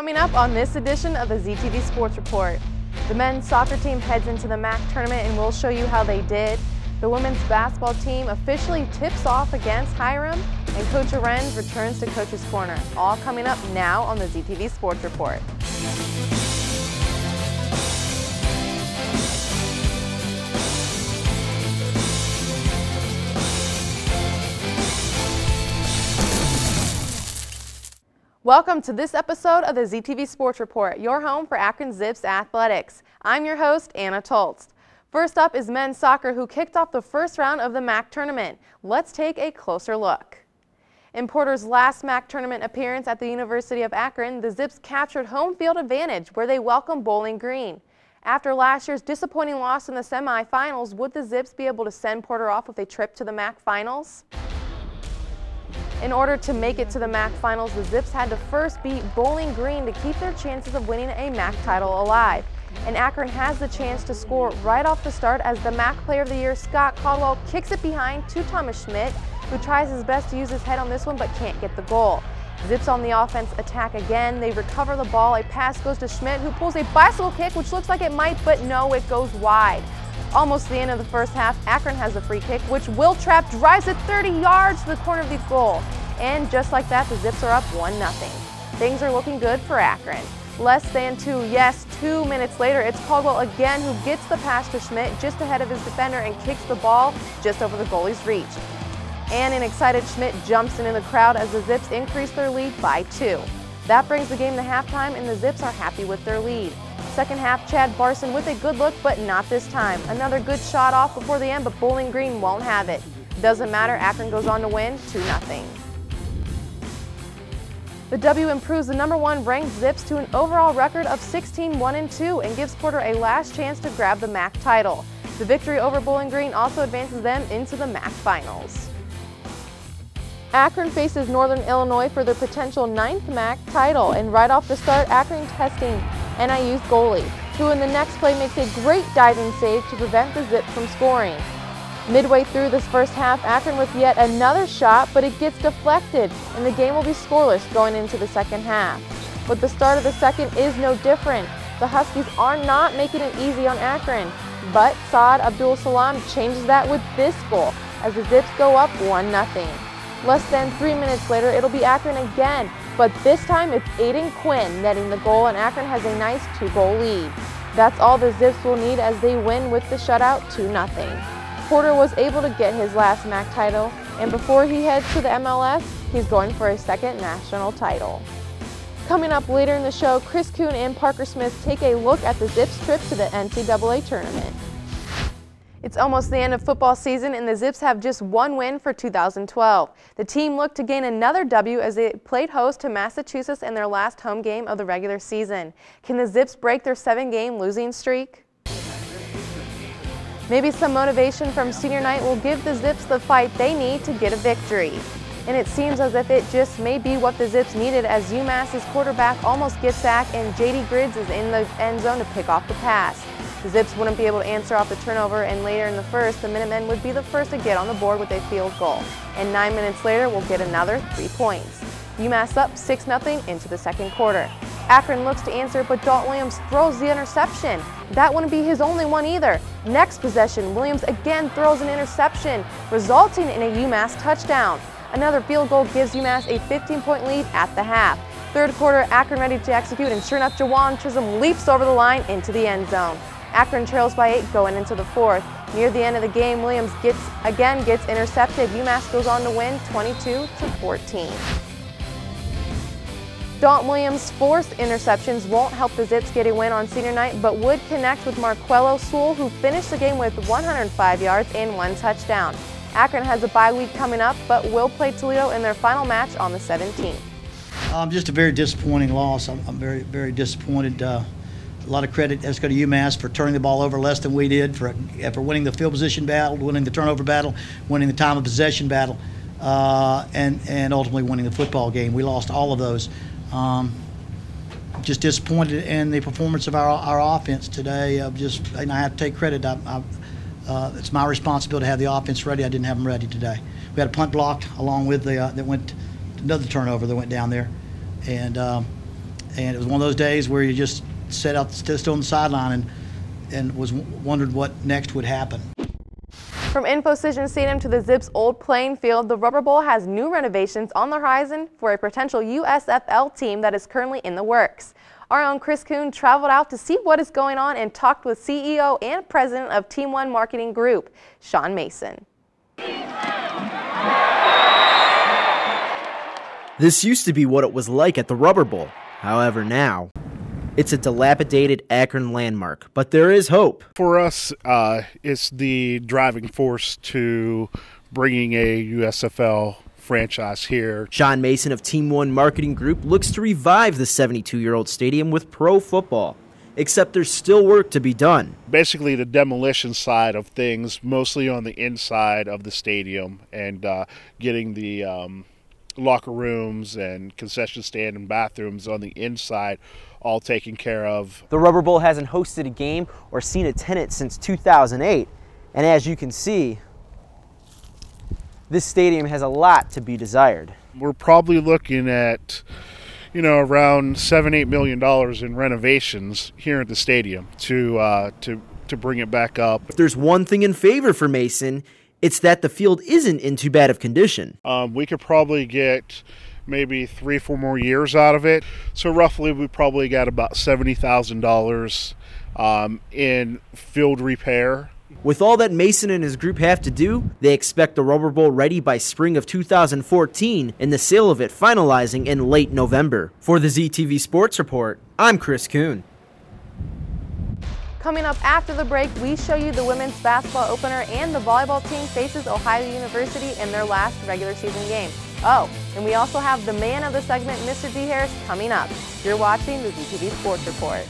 Coming up on this edition of the ZTV Sports Report, the men's soccer team heads into the MAC tournament and we'll show you how they did. The women's basketball team officially tips off against Hiram, and Coach Arend returns to Coach's Corner. All coming up now on the ZTV Sports Report. Welcome to this episode of the ZTV Sports Report, your home for Akron Zips Athletics. I'm your host, Anna Tultz. First up is men's soccer, who kicked off the first round of the MAC tournament. Let's take a closer look. In Porter's last MAC tournament appearance at the University of Akron, the Zips captured home field advantage where they welcomed Bowling Green. After last year's disappointing loss in the semifinals, would the Zips be able to send Porter off with a trip to the MAC finals? In order to make it to the MAC finals, the Zips had to first beat Bowling Green to keep their chances of winning a MAC title alive. And Akron has the chance to score right off the start as the MAC Player of the Year, Scott Caldwell, kicks it behind to Thomas Schmidt, who tries his best to use his head on this one but can't get the goal. Zips on the offense attack again. They recover the ball. A pass goes to Schmidt, who pulls a bicycle kick, which looks like it might, but no, it goes wide. Almost the end of the first half, Akron has a free kick, which Will Trapp drives it 30 yards to the corner of the goal. And just like that, the Zips are up 1-0. Things are looking good for Akron. Less than 2 minutes later, it's Pogel again who gets the pass to Schmidt just ahead of his defender and kicks the ball just over the goalie's reach. And an excited Schmidt jumps in the crowd as the Zips increase their lead by 2. That brings the game to halftime, and the Zips are happy with their lead. Second half, Chad Barson with a good look, but not this time. Another good shot off before the end, but Bowling Green won't have it. Doesn't matter, Akron goes on to win 2-0. The W improves the #1 ranked Zips to an overall record of 16-1-2 and gives Porter a last chance to grab the MAC title. The victory over Bowling Green also advances them into the MAC finals. Akron faces Northern Illinois for their potential 9th MAC title, and right off the start, Akron testing NIU's goalie, who in the next play makes a great diving save to prevent the Zips from scoring. Midway through this first half, Akron with yet another shot, but it gets deflected, and the game will be scoreless going into the second half. But the start of the second is no different. The Huskies are not making it easy on Akron, but Saad Abdul-Salam changes that with this goal as the Zips go up 1-0. Less than 3 minutes later, it'll be Akron again, but this time it's Aiden Quinn netting the goal, and Akron has a nice 2-goal lead. That's all the Zips will need as they win with the shutout 2-0. Porter was able to get his last MAC title, and before he heads to the MLS, he's going for a second national title. Coming up later in the show, Chris Coon and Parker Smith take a look at the Zips' trip to the NCAA tournament. It's almost the end of football season, and the Zips have just one win for 2012. The team looked to gain another W as they played host to Massachusetts in their last home game of the regular season. Can the Zips break their 7-game losing streak? Maybe some motivation from senior night will give the Zips the fight they need to get a victory. And it seems as if it just may be what the Zips needed, as UMass's quarterback almost gets sacked and JD Grids is in the end zone to pick off the pass. The Zips wouldn't be able to answer off the turnover, and later in the first, the Minutemen would be the first to get on the board with a field goal. And 9 minutes later, we'll get another 3 points. UMass up 6-0 into the second quarter. Akron looks to answer, but Dalton Williams throws the interception. That wouldn't be his only one either. Next possession, Williams again throws an interception, resulting in a UMass touchdown. Another field goal gives UMass a 15-point lead at the half. Third quarter, Akron ready to execute, and sure enough, Jawan Chisholm leaps over the line into the end zone. Akron trails by 8 going into the fourth. Near the end of the game, Williams gets intercepted. UMass goes on to win 22-14. Dalton Williams' forced interceptions won't help the Zips get a win on senior night, but would connect with Marquello Sewell, who finished the game with 105 yards and 1 touchdown. Akron has a bye week coming up, but will play Toledo in their final match on the 17th. Just a very disappointing loss. I'm very, very disappointed. A lot of credit has to go to UMass for turning the ball over less than we did, for winning the field position battle, winning the turnover battle, winning the time of possession battle, and ultimately winning the football game. We lost all of those. Just disappointed in the performance of our offense today. And I have to take credit. It's my responsibility to have the offense ready. I didn't have them ready today. We had a punt blocked along with another turnover that went down there, and And it was one of those days where you just sat out just on the sideline and was wondered what next would happen. From InfoCision Stadium to the Zips' old playing field, the Rubber Bowl has new renovations on the horizon for a potential USFL team that is currently in the works. Our own Chris Coon traveled out to see what is going on and talked with CEO and president of Team One Marketing Group, Sean Mason. This used to be what it was like at the Rubber Bowl. However, now it's a dilapidated Akron landmark, but there is hope. For us, it's the driving force to bringing a USFL franchise here. Sean Mason of Team One Marketing Group looks to revive the 72-year-old stadium with pro football, except there's still work to be done. Basically the demolition side of things, mostly on the inside of the stadium, and getting the locker rooms and concession stand and bathrooms on the inside all taken care of. The Rubber Bowl hasn't hosted a game or seen a tenant since 2008, and as you can see, this stadium has a lot to be desired. We're probably looking at, you know, around $7–8 million in renovations here at the stadium to bring it back up. If there's one thing in favor for Mason, it's that the field isn't in too bad of condition. We could probably get maybe 3 or 4 more years out of it. So roughly we probably got about $70,000 in field repair. With all that Mason and his group have to do, they expect the Rubber Bowl ready by spring of 2014 and the sale of it finalizing in late November. For the ZTV Sports Report, I'm Chris Coon. Coming up after the break, we show you the women's basketball opener and the volleyball team faces Ohio University in their last regular season game. Oh, and we also have the man of the segment, Mr. D. Harris, coming up. You're watching the ZTV Sports Report.